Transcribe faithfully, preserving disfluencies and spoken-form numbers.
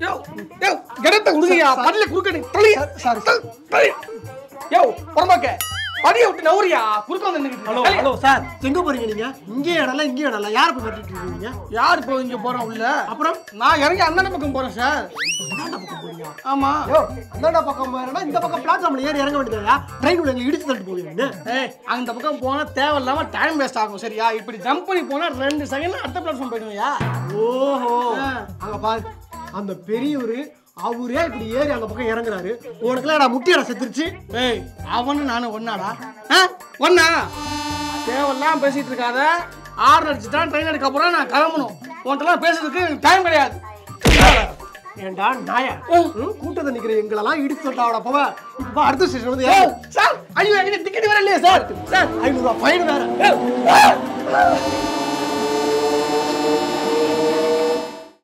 Yo, yo, get up, Luria, Padle Kukan, Tully, yo, Formaka, Paddy out in Oria, Purkan, hello, sir, Singapore, India, India, Yarpo, Yarpo in your Borola, Apro, now Yaria, another Pocombo, sir. Ama, another Pocombo, and the Pocom Plaza, Yaria, trying to lead the boy. Eh, and the Pocom Bona, Tav, Lama, Time West, said, yeah, it would jump on Bona, then the second at the platform. Oh, அந்த பெரியவரு அவரே இப்படி ஏறி அந்த பக்கம் இறங்குறாரு. ஒருக்கலடா முட்டியற செத்துருச்சு. ஏய் அவனு நானு ஒண்ணாடா. ஹ ஒண்ணா. தேவலாம் பேசிட்டு இருக்காத. ஆர்டர் அடிச்சிட்டான் ட்ரெயின் எடுக்க போறா நான் கிளம்பணும். உன்ட்டலாம் பேசிறதுக்கு டைம் கிடையாது. ஏண்டா நாயா. கூட்டத்துல நிக்கிற எங்களலாம் இடிச்சு தட்டாவடா போவ. இப்ப அடுத்த ஸ்டேஷன் வந்து ஏய் சார் ஐயோ எங்க டிக்கெட் வேற இல்லையா சார்? சார் ஐநூறு ரூபாய் ஃபைன் வேற.